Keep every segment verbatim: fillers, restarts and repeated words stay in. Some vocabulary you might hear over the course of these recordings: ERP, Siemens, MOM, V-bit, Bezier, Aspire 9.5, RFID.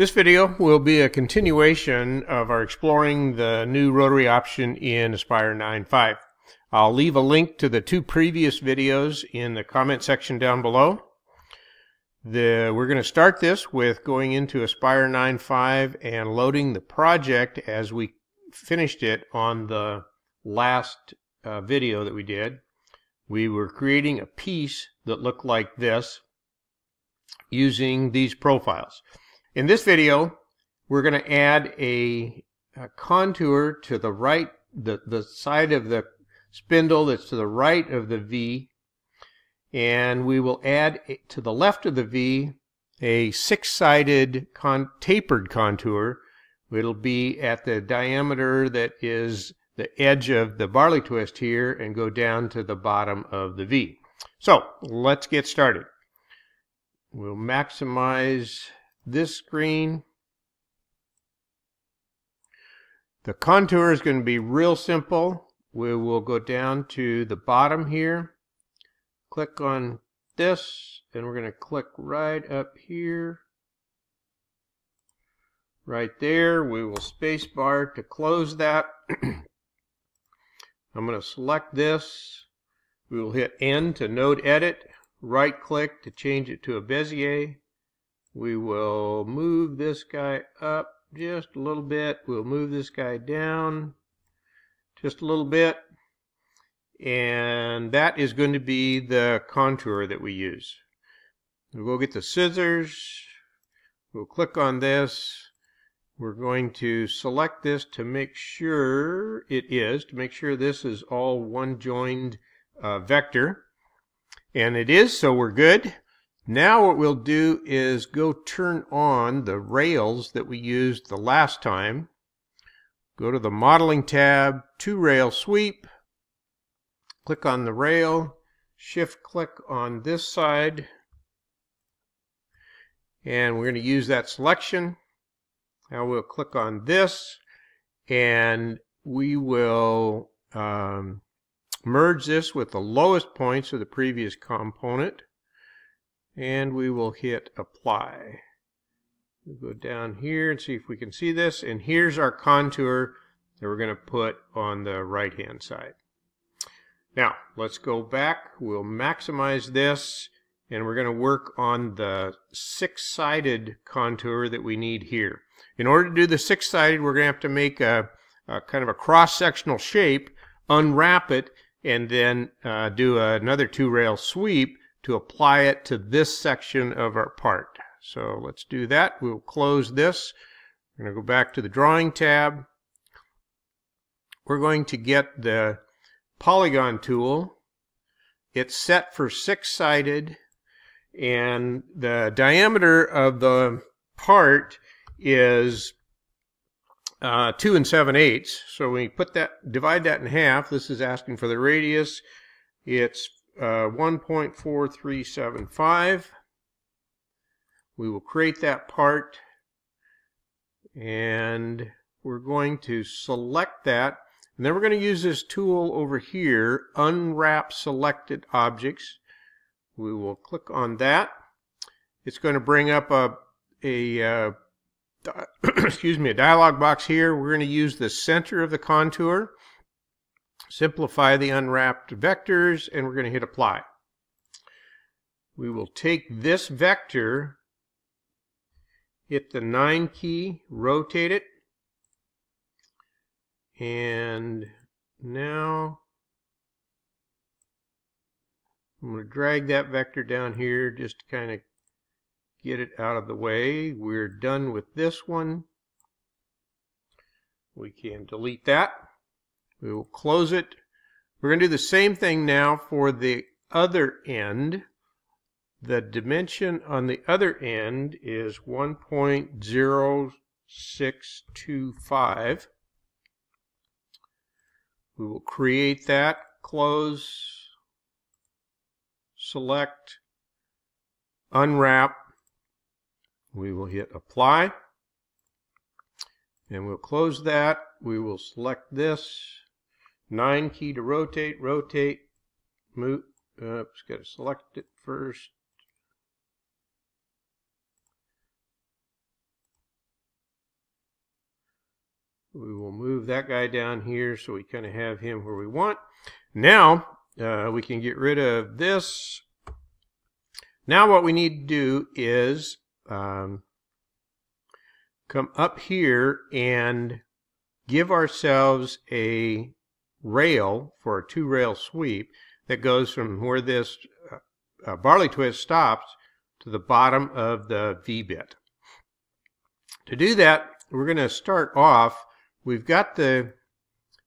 This video will be a continuation of our exploring the new rotary option in Aspire nine point five. I'll leave a link to the two previous videos in the comment section down below. The, we're going to start this with going into Aspire nine point five and loading the project as we finished it on the last uh, video that we did. We were creating a piece that looked like this using these profiles. In this video, we're going to add a, a contour to the right, the, the side of the spindle that's to the right of the V, and we will add to the left of the V a six-sided con tapered contour. It'll be at the diameter that is the edge of the barley twist here and go down to the bottom of the V. So, let's get started. We'll maximize this screen. The contour is going to be real simple. We will go down to the bottom here, click on this, and we're going to click right up here, right there. We will spacebar to close that. I'm going to select this. We will hit N to node edit, right click to change it to a Bezier. We will move this guy up just a little bit. We'll move this guy down just a little bit. And that is going to be the contour that we use. We'll go get the scissors. We'll click on this. We're going to select this to make sure it is, to make sure this is all one joined uh, vector. And it is, so we're good. Now what we'll do is go turn on the rails that we used the last time. Go to the modeling tab, two rail sweep, click on the rail, shift click on this side, and we're going to use that selection. Now we'll click on this, and we will um, merge this with the lowest points of the previous component. And we will hit apply. We'll go down here and see if we can see this. And here's our contour that we're going to put on the right hand side. Now let's go back. We'll maximize this, and we're going to work on the six-sided contour that we need here. In order to do the six-sided, we're going to have to make a, a kind of a cross-sectional shape, unwrap it, and then uh, do another two-rail sweep to apply it to this section of our part. So let's do that. We'll close this. We're going to go back to the drawing tab. We're going to get the polygon tool. It's set for six-sided, and the diameter of the part is uh, two and seven eighths. So when you put that, divide that in half, this is asking for the radius. It's Uh, one point four three seven five. We will create that part, and we're going to select that, and then we're going to use this tool over here, unwrap selected objects. We will click on that. It's going to bring up a, a uh, excuse me, a dialog box here. We're going to use the center of the contour, simplify the unwrapped vectors, and we're going to hit apply. We will take this vector, hit the nine key, rotate it, and now I'm going to drag that vector down here just to kind of get it out of the way. We're done with this one. We can delete that. We will close it. We're going to do the same thing now for the other end. The dimension on the other end is one point zero six two five. We will create that, close, select, unwrap. We will hit apply, and we'll close that. We will select this. Nine key to rotate, rotate, move, oops, got to select it first. we will move that guy down here so we kind of have him where we want. Now uh, we can get rid of this. Now what we need to do is um, come up here and give ourselves a rail for a two rail sweep that goes from where this uh, uh, barley twist stops to the bottom of the V-bit. To do that, we're going to start off. We've got the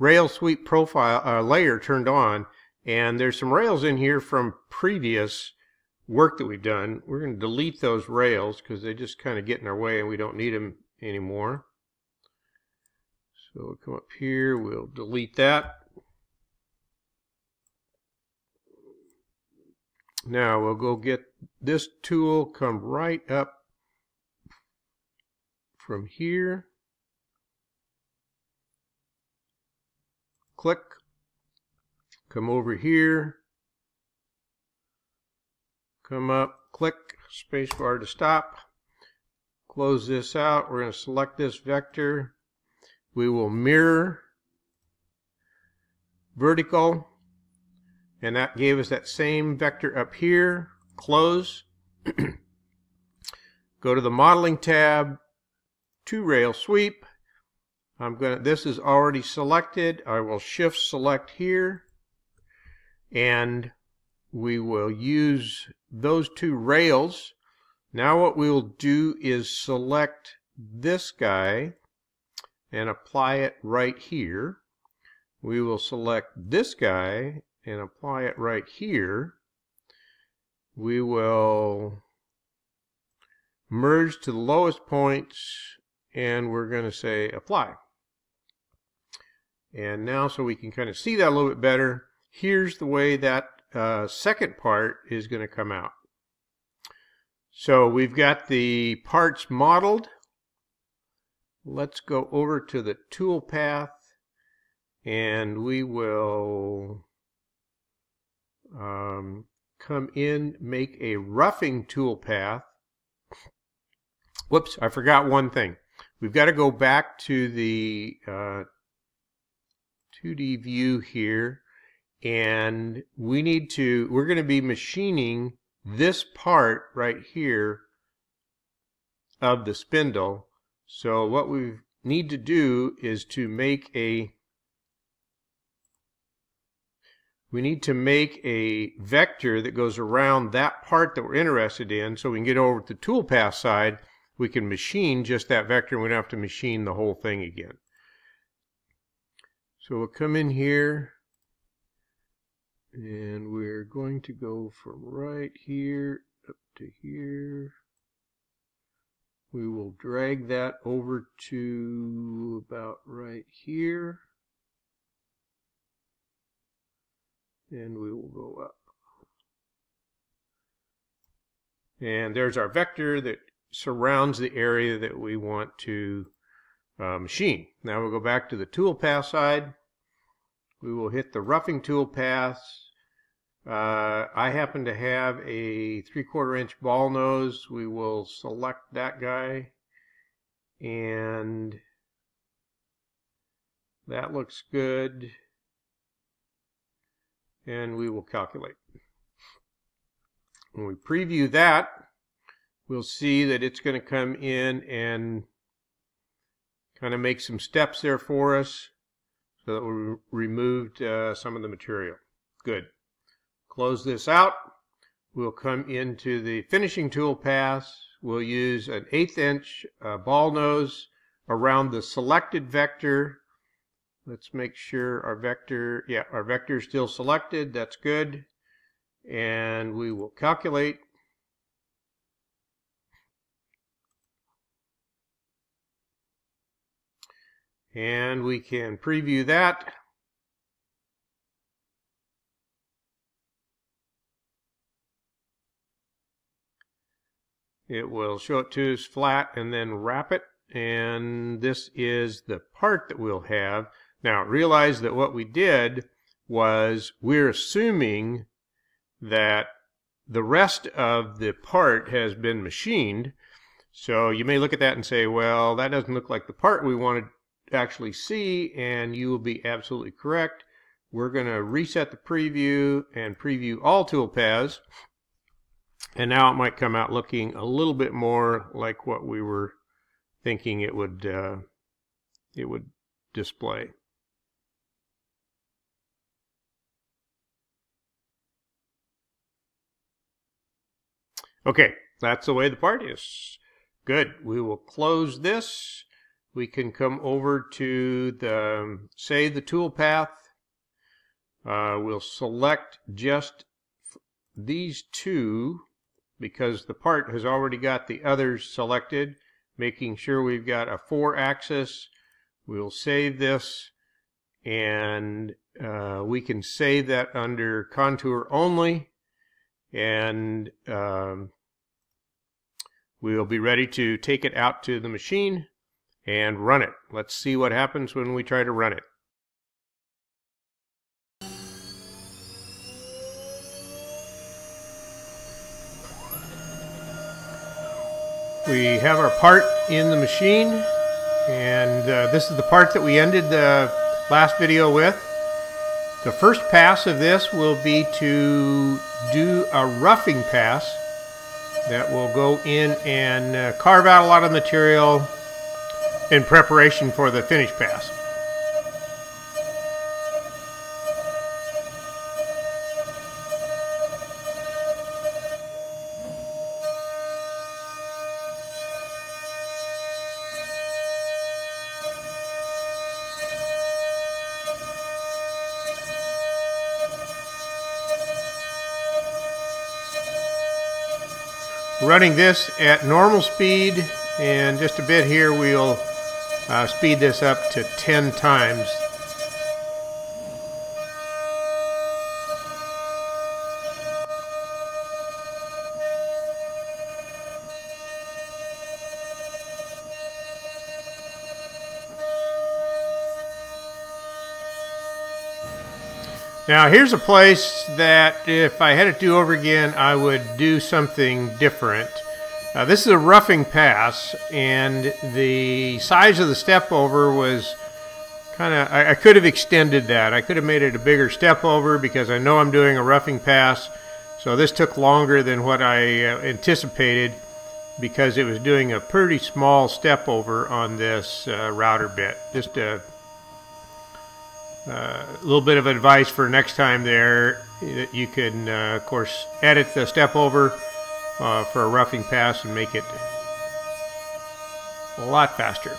rail sweep profile uh, layer turned on, and there's some rails in here from previous work that we've done. We're going to delete those rails because they just kind of get in our way and we don't need them anymore. So we'll come up here, we'll delete that. Now we'll go get this tool, come right up from here, click, come over here, come up, click, spacebar to stop, close this out. We're going to select this vector. We will mirror vertical, and that gave us that same vector up here. Close. Go to the modeling tab, two rail sweep. I'm going to, this is already selected. I will shift select here, and we will use those two rails. Now what we will do is select this guy and apply it right here. We will select this guy and apply it right here. We will merge to the lowest points, and we're going to say apply. And now, so we can kind of see that a little bit better, here's the way that uh, second part is going to come out. So we've got the parts modeled. Let's go over to the tool path, and we will um, come in, make a roughing tool path. Whoops, I forgot one thing. We've got to go back to the uh, two D view here, and we need to, we're going to be machining this part right here of the spindle. So what we need to do is to make a, we need to make a vector that goes around that part that we're interested in, so we can get over to the toolpath side. We can machine just that vector, and we don't have to machine the whole thing again. So we'll come in here, and we're going to go from right here up to here. We will drag that over to about right here, and we will go up. And there's our vector that surrounds the area that we want to uh, machine. Now we'll go back to the toolpath side. We will hit the roughing toolpaths. Uh, I happen to have a three quarter inch ball nose. We will select that guy, and that looks good, and we will calculate. When we preview that, we'll see that it's going to come in and kind of make some steps there for us, so that we removed uh, some of the material. Good. Close this out. We'll come into the finishing tool pass. We'll use an eighth inch uh, ball nose around the selected vector. Let's make sure our vector, yeah, our vector is still selected. That's good. And we will calculate. And we can preview that. It will show it to us flat and then wrap it, and this is the part that we'll have. Now realize that what we did was we're assuming that the rest of the part has been machined. So you may look at that and say, well, that doesn't look like the part we wanted actually see, and you will be absolutely correct. We're going to reset the preview and preview all toolpaths, and now it might come out looking a little bit more like what we were thinking it would uh, it would display. Okay, that's the way the part is. Good. We will close this. We can come over to the save the toolpath. Uh, we'll select just these two because the part has already got the others selected, making sure we've got a four axis. We'll save this, and uh, we can save that under contour only, and um, we'll be ready to take it out to the machine and run it. Let's see what happens when we try to run it. We have our part in the machine, and uh, this is the part that we ended the last video with. The first pass of this will be to do a roughing pass that will go in and uh, carve out a lot of material in preparation for the finish pass. Running this at normal speed, and just a bit here we'll uh, speed this up to ten times. Now here's a place that if I had it do over again, I would do something different. Uh, this is a roughing pass, and the size of the step over was kind of, I, I could have extended that. I could have made it a bigger step over because I know I'm doing a roughing pass. So this took longer than what I uh, anticipated because it was doing a pretty small step over on this uh, router bit. Just a A uh, little bit of advice for next time there. You can, uh, of course, edit the step over uh, for a roughing pass and make it a lot faster.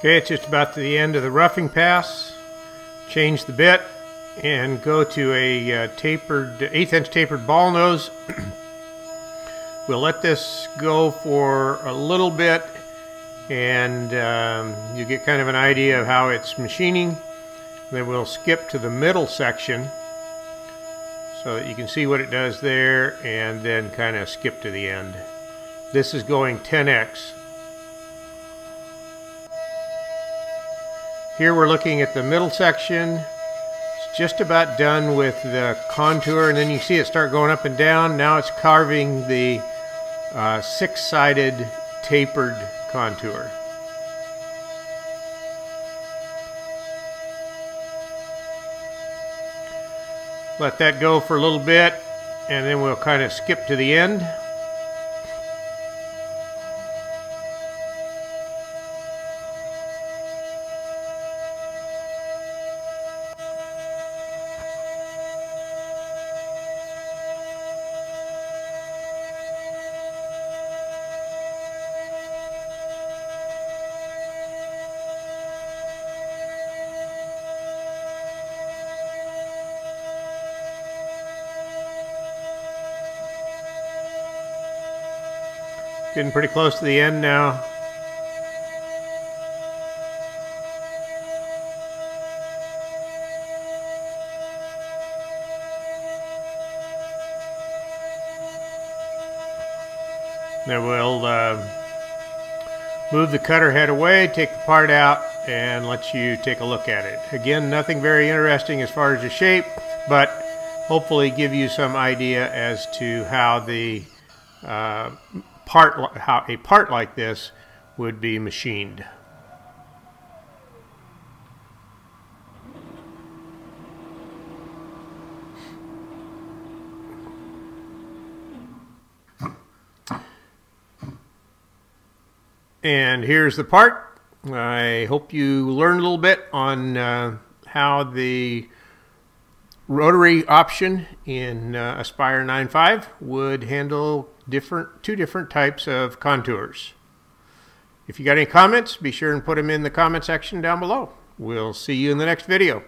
Okay, it's just about to the end of the roughing pass. Change the bit and go to a uh, tapered, eighth inch tapered ball nose. We'll let this go for a little bit, and um, you get kind of an idea of how it's machining. Then we'll skip to the middle section so that you can see what it does there, and then kind of skip to the end. This is going ten X. Here we're looking at the middle section. It's just about done with the contour, and then you see it start going up and down. Now it's carving the uh, six-sided tapered contour. Let that go for a little bit, and then we'll kind of skip to the end. Getting pretty close to the end now. Now we'll uh, move the cutter head away, take the part out, and let you take a look at it. Again, nothing very interesting as far as the shape, but hopefully give you some idea as to how the uh, Part, how a part like this would be machined. And here's the part. I hope you learned a little bit on uh, how the rotary option in uh, Aspire nine point five would handle different two different types of contours. If you got any comments, be sure and put them in the comment section down below. We'll see you in the next video.